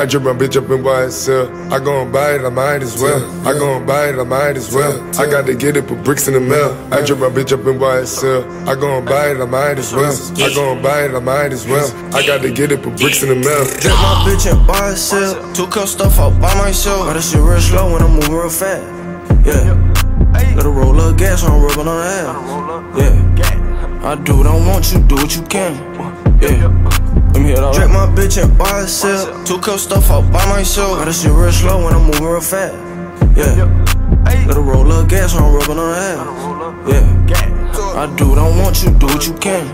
I drip my bitch up in YSL. I gon' buy it, I might as well. I gon' buy it, I might as well. I gotta get it, put bricks in the mail. I drip my bitch up in YSL. I gon' buy it, I might as well. I gon' buy it, I might as well. I gotta get it, put bricks in the mail. Drip my bitch in YSL. Two cup stuff all by myself. Oh, this shit real slow and I'm moving real fast. Yeah. Let her roll up gas, I'm rubbing on her ass. Yeah. I do what I want, you do what you can. Yeah. Drink my bitch and buy herself. Two cup stuff all by myself. Now this shit real slow and I'm moving real fast. Yeah. Let her roll up gas, I'm rubbing on her ass. Yeah. I do what I want, you do what you can.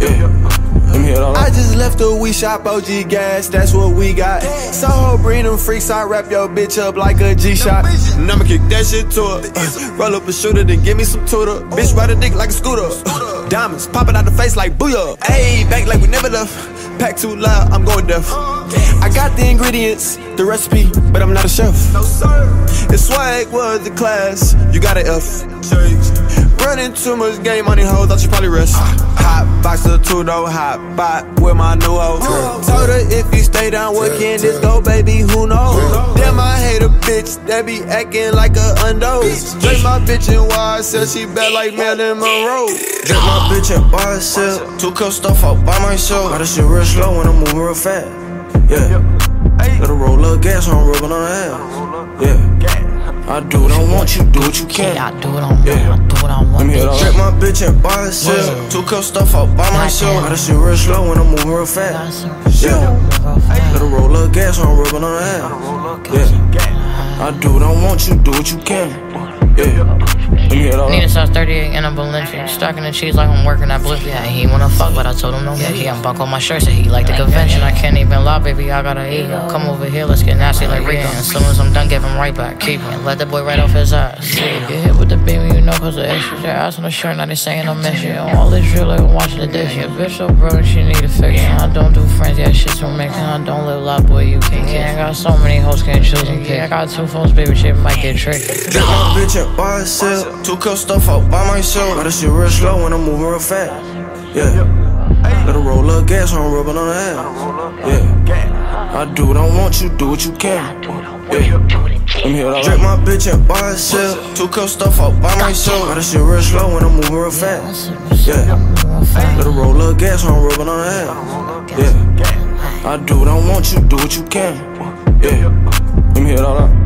Yeah. I just left the weed shop, OG gas, that's what we got. Soho breed them freaks, I wrap your bitch up like a G-Shot. And I'ma kick that shit to her. Roll up a shooter, then give me some tutor. Bitch ride a dick like a scooter. Diamonds popping out the face like booyah. Ayy, back like we never left. Pack too loud, I'm going deaf. I got the ingredients, the recipe, but I'm not a chef. If swag was the class, you got an F. Running too much game on these hoes, I should probably rest. Hot box of two-door, hot bot with my new hoe. Told her if you stay down, what can this go, baby, who knows? Damn, I hate a bitch that be acting like a undose. Drink my bitch in YSL, she bad like Marilyn Monroe. Drink my bitch in YSL, two cup stuff all by myself. Now this shit real slow and I'm moving real fast. Yeah, let her roll up gas, I'm rubbing on her ass. Yeah, I do what I want, you do what you can. Yeah, I do what I want, I do what I want. Drink my bitch and buy herself. Two cup stuff all by myself. Now this shit real slow and I'm moving real fast. Yeah, let her roll up gas, I'm rubbing on her ass. Yeah, I do what I want, you do what you can. Yeah. Need a size 38 and I'm Balenciaga. Stocking the cheese like I'm working at Blippy. Yeah, he wanna fuck, but I told him no. Yeah, he unbuckled my shirt, said he like the convention. I can't even lie, baby, I gotta eat. Come over here, let's get nasty like Rico. And as soon as I'm done, give him right back. Keep him, let the boy right off his eyes. Get hit with the beam, you know, cause the extras. Their eyes on the shirt, now they saying I miss you. All this drill, like I'm watching the dish. Your bitch so broke, she need a fix. I don't do friends, yeah, shit's for mixing. I don't live life, boy, you can't kick. I got so many hoes, can't choose and kick. I got two phones, baby, shit might get tricky. Drink my bitch at YSL. Two cup stuff out by myself. Now this shit real slow and I'm moving real fast. Yeah. Let her roll up gas, I'm rubbing on her ass. Yeah. I do what I want, you do what you can. Yeah. Drink my bitch and buy herself. Two cup stuff out by myself. Now this shit real slow and I'm moving real fast. Yeah. Let her roll up gas, I'm rubbing on her ass. Yeah. I do what I want, you do what you can. Yeah. Let me hear it all out.